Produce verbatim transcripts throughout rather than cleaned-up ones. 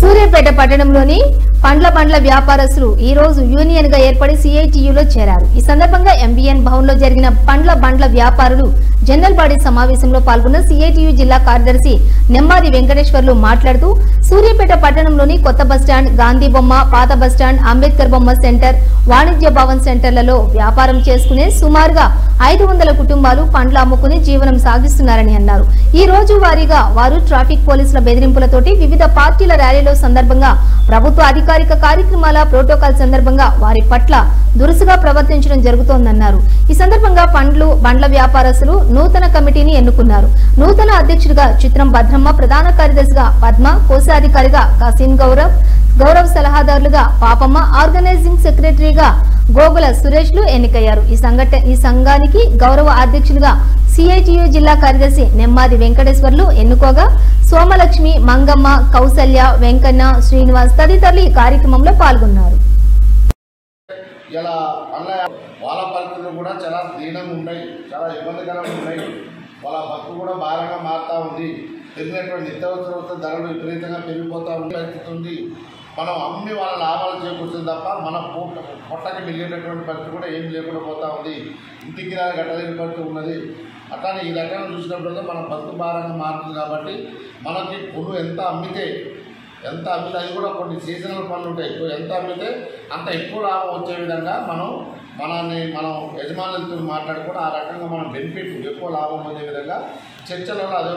సూర్యాపేట పట్టణంలోని పండ్ల బండ్ల వ్యాపారస్తులు ఈ రోజు యూనియన్ గా ఏర్పడి సిఐటియు లో చేరారు। ఈ సందర్భంగా ఎంబీఎన్ భవనంలో జరిగిన పండ్ల బండ్ల వ్యాపారులు జనరల్ బాడీ సమావేశంలో పాల్గొన్న సిఐటియు జిల్లా కార్యదర్శి నెమ్మాది వెంకటేశ్వర్లు మాట్లాడుతూ సూర్యాపేట పట్టణంలోని కొత్త బస్ స్టాండ్, గాంధీ బొమ్మ, పాత బస్ స్టాండ్, అంబేద్కర్ బొమ్మ సెంటర్, వాణిజ్య భవన్ సెంటర్లలో వ్యాపారం చేసుకునే సుమారుగా ఐదు వందల కుటుంబాలు పండ్ల అమ్ముకుని జీవనం సాగిస్తున్నారని అన్నారు। ఈ రోజు వారిగా వారు ట్రాఫిక్ పోలీసుల బెదిరింపులతోటి వివిధ పార్టీల ర్యాలీలో సందర్భంగా ప్రభుత్వ అధికారిక కార్యక్రమాల ప్రోటోకాల్ సందర్భంగా వారి పట్ల దురుసుగా ప్రవర్తించడం జరుగుతోందన్నారు। ఈ సందర్భంగా పండ్లు బండ్ల వ్యాపారస్తులు నూతన కమిటీని ఎన్నుకున్నారు। నూతన అధ్యక్షుడిగా చిత్రం భద్రమ్మ, ప్రధాన కార్యదర్శిగా పద్మ, కోశాధికారిగా కాసిన్ గౌరవ్, గౌరవ సలహాదారులుగా పాపమ్మ, ఆర్గనైజింగ్ సెక్రటరీగా గోగుల సురేష్లు ఎన్నికయ్యారు। ఈ సంఘటన ఈ సంఘానికి గౌరవ అధ్యక్షులుగా సిఐటియు జిల్లా కార్యదర్శి నెమ్మాది వెంకటేశ్వర్లు ఎన్నుకోగా సోమలక్ష్మి, మంగమ్మ, కౌసల్య, వెంకన్న, శ్రీనివాస్ తదితరులు ఈ కార్యక్రమంలో పాల్గొన్నారు। ఇలా అన్న వాళ్ళ పరిస్థితులు కూడా చాలా దీనంగా ఉన్నాయి, చాలా ఇబ్బందికరంగా ఉన్నాయి, వాళ్ళ బతుకు కూడా భారంగా మారుతూ ఉంది। పెరిగినటువంటి నిత్యావసర ధరలు విపరీతంగా పెరిగిపోతూ ఉంది। మనం అమ్మి వాళ్ళ లాభాలు చేకూర్చుంది తప్ప మన పూట పొట్టకి మిగిలినటువంటి పరిస్థితి కూడా ఏం లేకుండా పోతూ ఉంది। ఇంటికి రాని గట్టలేని పరిస్థితి ఉన్నది। అట్లానే ఈ రకంగా చూసినప్పుడు మన బతుకు భారంగా మారుతుంది కాబట్టి మనకి పొలు ఎంత అమ్మితే ఎంత అమ్మితే అది కూడా కొన్ని సీజనల్ పనులు ఉంటాయి, ఎంత అమ్మితే అంత ఎక్కువ లాభం వచ్చే విధంగా మనం మనల్ని మనం యజమానులతో మాట్లాడుకుని ఆ రకంగా మనం బెనిఫిట్ ఎక్కువ లాభం పొందే విధంగా చర్చలలో అదే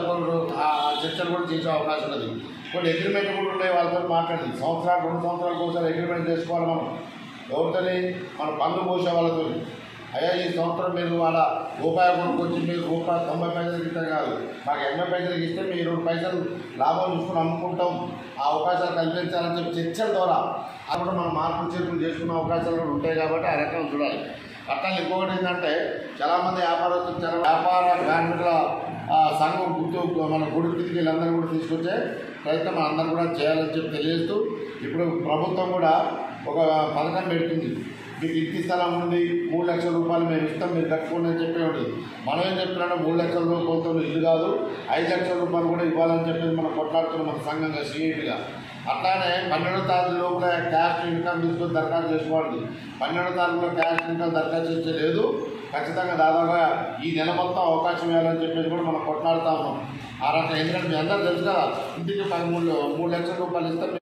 ఆ చర్చలు కూడా చేసే అవకాశం ఉన్నది। కొన్ని అగ్రిమెంట్ కూడా ఉన్నాయి, వాళ్ళతో మాట్లాడింది సంవత్సరాలు రెండు సంవత్సరాలకు ఒకసారి అగ్రిమెంట్ చేసుకోవాలి మనం ఎవరితోనే మన పనులు పోసే వాళ్ళతో। అయ్యా ఈ సంవత్సరం మీరు వాళ్ళ రూపాయి కొనుక్కు వచ్చి మీరు రూపాయి తొంభై పైసలకి ఇస్తారు కాదు, మాకు ఎనభై పైసలకి ఇస్తే మీరు రెండు పైసలు లాభం చూసుకుని అమ్ముకుంటాం, ఆ అవకాశాలు కల్పించాలని చెప్పి చర్చల ద్వారా అక్కడ మనం మార్పులు చేతులు చేసుకునే అవకాశాలు కూడా ఉంటాయి కాబట్టి ఆ రకంగా చూడాలి। అట్లానే ఇంకొకటి ఏంటంటే చాలామంది వ్యాపారస్తులు చాలా వ్యాపార కార్మికుల సంఘం గుర్తు మన గుడి కిందికి వీళ్ళందరూ కూడా తీసుకొచ్చే ప్రయత్నం అందరూ కూడా చేయాలని చెప్పి తెలియజేస్తూ ఇప్పుడు ప్రభుత్వం కూడా ఒక పథకం పెడుతుంది, మీకు ఇంటి స్థలం ఉంది మూడు లక్షల రూపాయలు మేము ఇస్తాం మీరు కట్టుకోండి అని చెప్పే ఉంటుంది। మనం ఏం చెప్తున్నాం మూడు లక్షల రూపాయలతో ఇల్లు కాదు ఐదు లక్షల రూపాయలు కూడా ఇవ్వాలని చెప్పేసి మనం కొట్లాడుతున్నాం మన సంఘంగా సీఎట్గా। అట్లానే పన్నెండో తారీఖు లోపల క్యాష్ ఇన్కమ్ తీసుకొని దరఖాస్తు చేసుకోవాలి, పన్నెండో తారీఖులో క్యాష్ ఇన్కమ్ దరఖాస్తు చేయలేదు ఖచ్చితంగా దాదాపుగా ఈ నెల మొత్తం అవకాశం ఇవ్వాలని చెప్పేసి కూడా మనం కొట్లాడుతూ ఉన్నాం। ఆ రకంగా ఎందుకంటే మీ అందరూ తెలుసు కదా ఇంటికి పదమూడు మూడు లక్షల రూపాయలు ఇస్తాం